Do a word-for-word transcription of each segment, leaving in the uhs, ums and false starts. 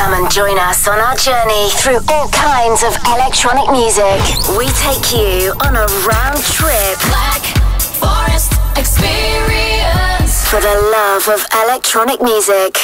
Come and join us on our journey through all kinds of electronic music. We take you on a round trip. Black Forest Experience. For the love of electronic music.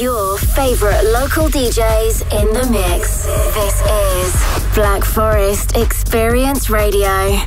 your favorite local D Js in the mix. This is Black Forest Experience Radio.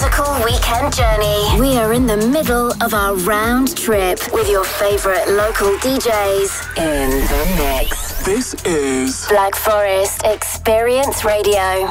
musical weekend journey. We are in the middle of our round trip with your favorite local D Js in the mix. This is Black Forest Experience Radio.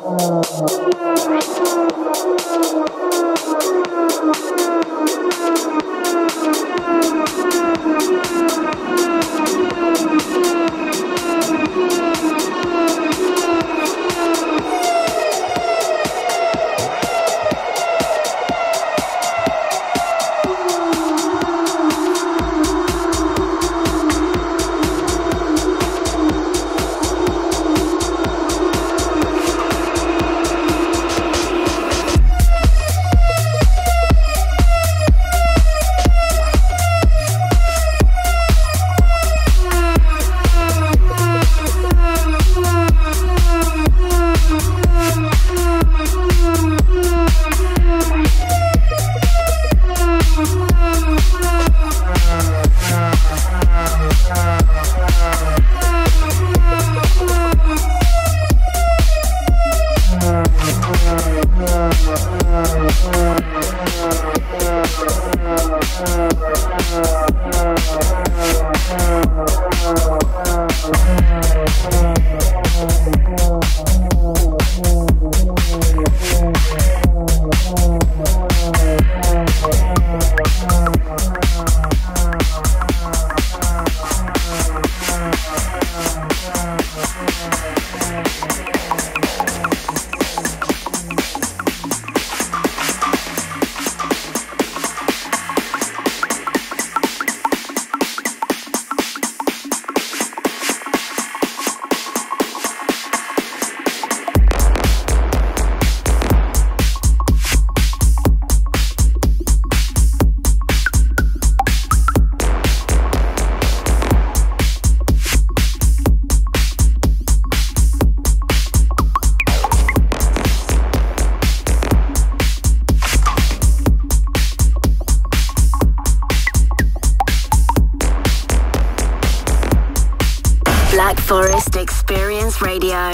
Black Forest Experience Radio.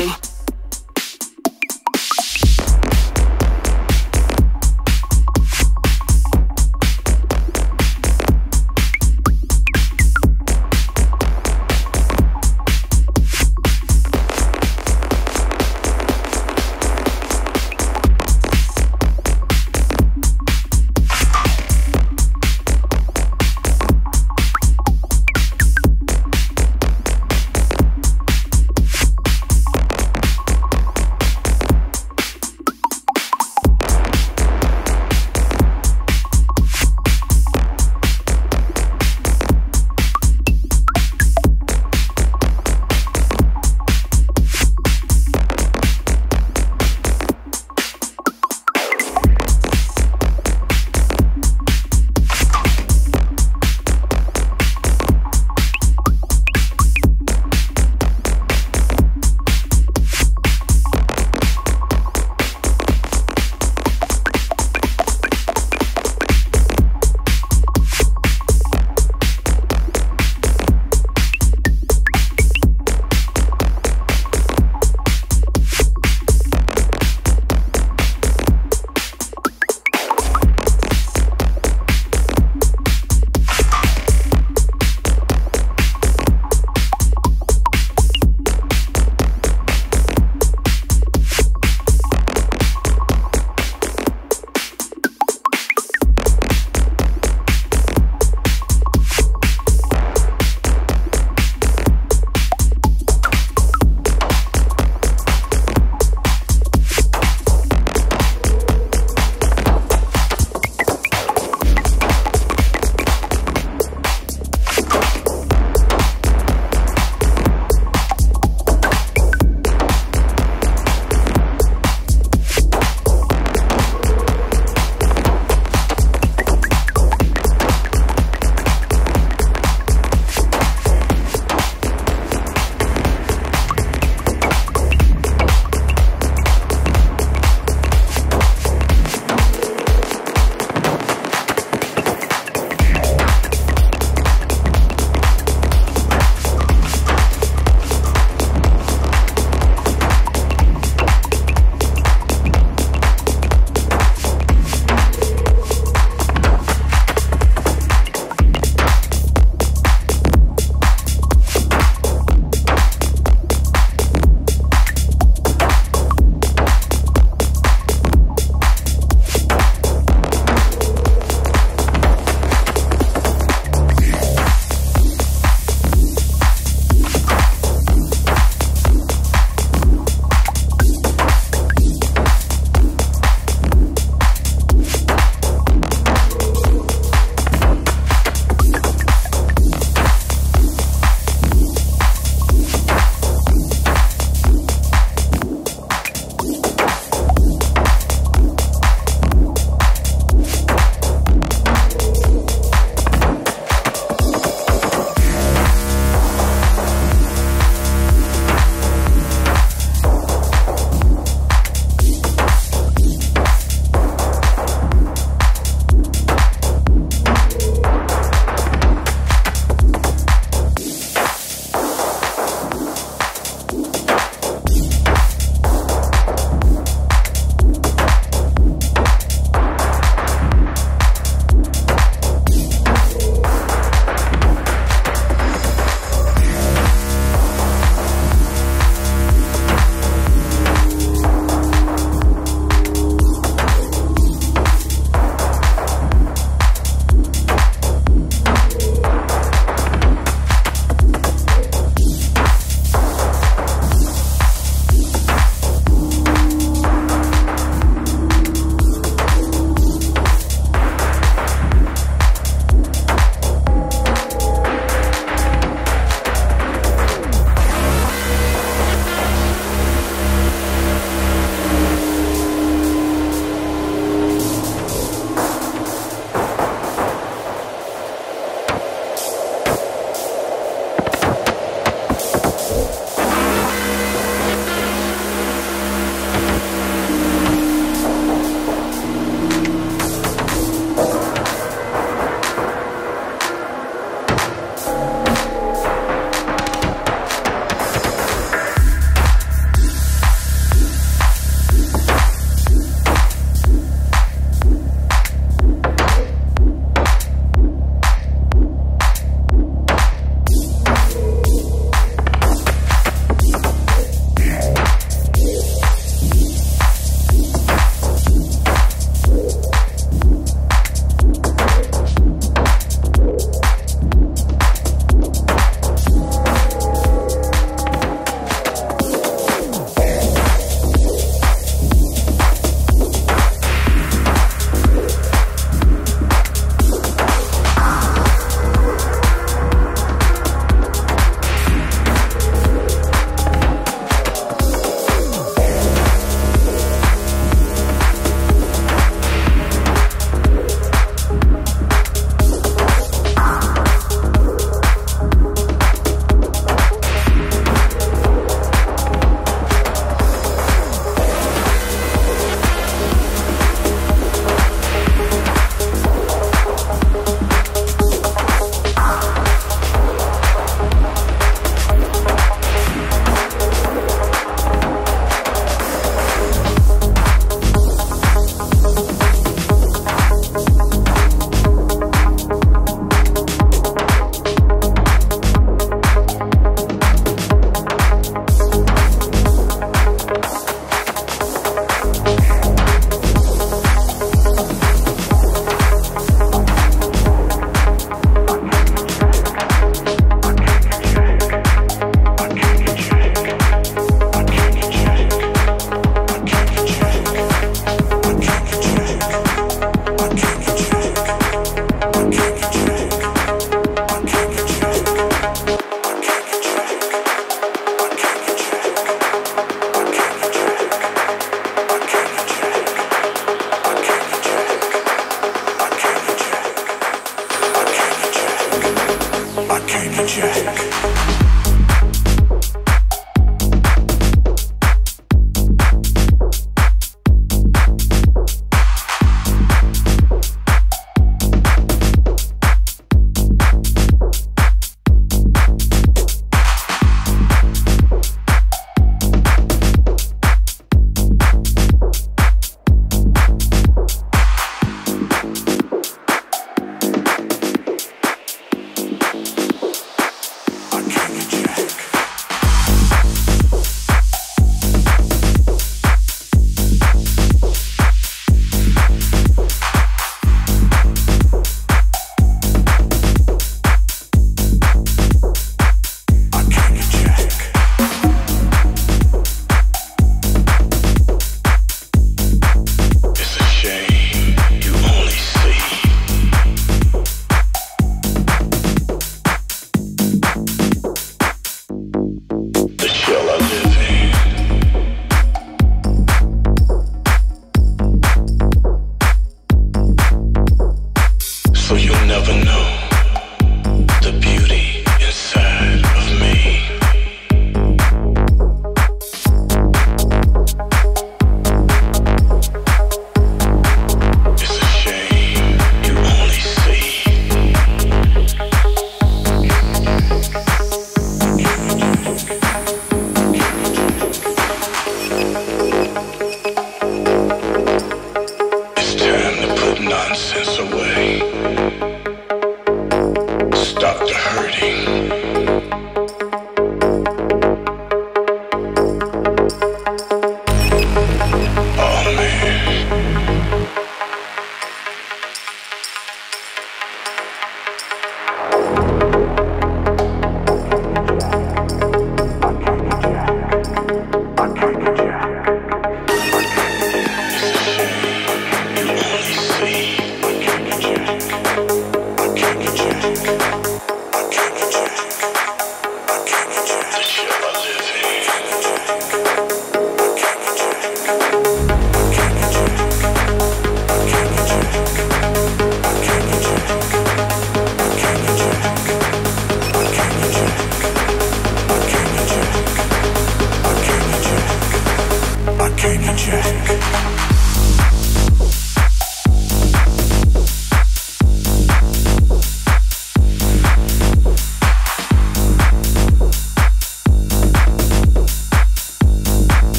magic.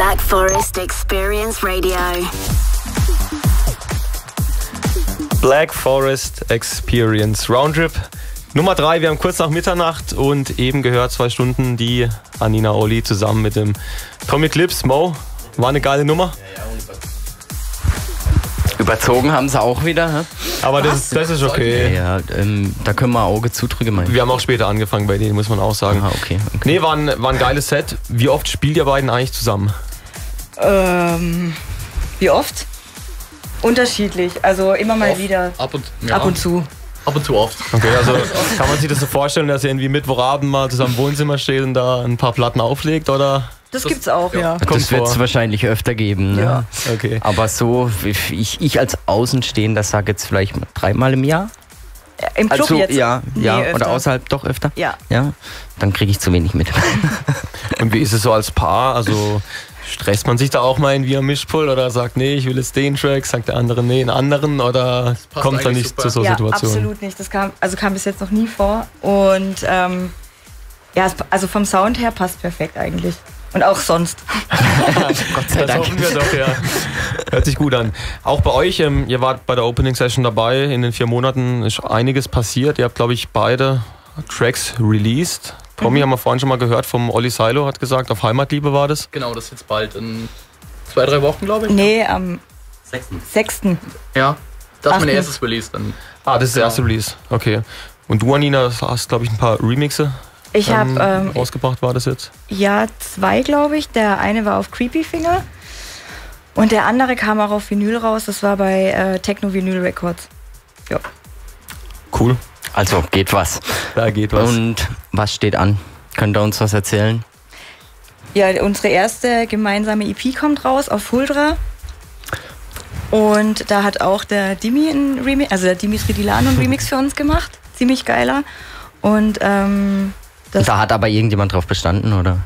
Black Forest Experience Radio. Black Forest Experience Roundtrip Nummer drei. Wir haben kurz nach Mitternacht und eben gehört zwei Stunden die Anina Oli zusammen mit dem Tommy Klipps. Mo, war eine geile Nummer. Überzogen haben sie auch wieder, hä? Aber das, das ist okay. Ja, ja, ähm, da können wir Auge zudrücken, meinen. Wir haben auch später angefangen bei denen, muss man auch sagen. Aha, okay, okay. Nee, war ein, war ein geiles Set. Wie oft spielt ihr beiden eigentlich zusammen? Ähm, wie oft? Unterschiedlich, also immer mal oft, wieder. Ab und, ja. ab und zu. Ab und zu oft. Okay, also kann man sich das so vorstellen, dass ihr irgendwie Mittwochabend mal zusammen im Wohnzimmer steht und da ein paar Platten auflegt, oder? Das, das gibt's auch, ja. ja. Das wird es wahrscheinlich öfter geben, ne? Ja. Okay. Aber so, ich, ich als Außenstehender sage jetzt vielleicht dreimal im Jahr. Im Club also, jetzt? Ja, nee, ja. Öfter. Oder außerhalb doch öfter? Ja. ja. Dann kriege ich zu wenig mit. Und wie ist es so als Paar? Also stresst man sich da auch mal in wie am Mischpult oder sagt, nee, ich will jetzt den Track, sagt der andere, nee, einen anderen, oder kommt da nicht super. zu so ja, Situationen? Absolut nicht. Das kam, also kam bis jetzt noch nie vor. Und ähm, ja, also vom Sound her passt perfekt eigentlich. Und auch sonst. Gott sei Dank. Das hoffen wir doch, ja. Hört sich gut an. Auch bei euch, ähm, ihr wart bei der Opening Session dabei, in den vier Monaten ist einiges passiert. Ihr habt, glaube ich, beide Tracks released. Tommy, mhm. haben wir vorhin schon mal gehört, vom Olli Silo hat gesagt, auf Heimatliebe war das. Genau, das ist jetzt bald in zwei, drei Wochen, glaube ich. Nee, am sechsten Ja, das ist mein erstes Release dann. Ah, das ist genau. das erste Release, okay. Und du, Anina, hast, glaube ich, ein paar Remixe. Ich habe ähm, ausgebracht war das jetzt? Ja, zwei, glaube ich. Der eine war auf Creepy Finger und der andere kam auch auf Vinyl raus. Das war bei äh, Techno Vinyl Records. Ja. Cool. Also geht was. Da geht was. Und was steht an? Könnt ihr uns was erzählen? Ja, unsere erste gemeinsame E P kommt raus auf Fuldra. Und da hat auch der Dimi ein Remix, also der Dimitri Dilan einen Remix für uns gemacht. Ziemlich geiler. Und ähm, das da hat aber irgendjemand drauf bestanden, oder?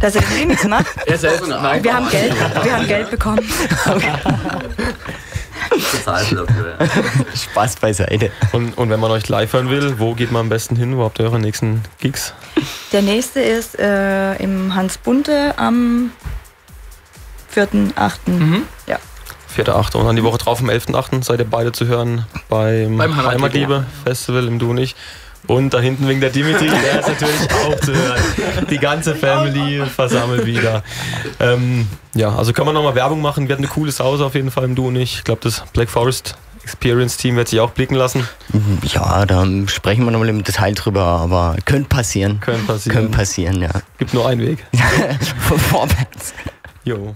Dass er den Remix macht? Er selbst, nein. Wir haben Geld, wir haben Geld bekommen. Total dafür. Spaß beiseite. Und, und wenn man euch live hören will, wo geht man am besten hin? Wo habt ihr eure nächsten Gigs? Der nächste ist äh, im Hans Bunte am vierten achten Mhm. Ja. vierten achten Und dann die Woche drauf, am elften achten seid ihr beide zu hören beim, beim Heimatliebe-Festival im Du und ich. Und da hinten wegen der Dimitri, der ist natürlich auch zu hören. Die ganze Family versammelt wieder. Ähm, ja, also können wir nochmal Werbung machen. Wir hatten eine coole Sause auf jeden Fall im Du und ich. Ich glaube, das Black Forest Experience Team wird sich auch blicken lassen. Ja, da sprechen wir nochmal im Detail drüber, aber könnte passieren. Können passieren. Können passieren, ja. Gibt nur einen Weg. Vorwärts. Jo.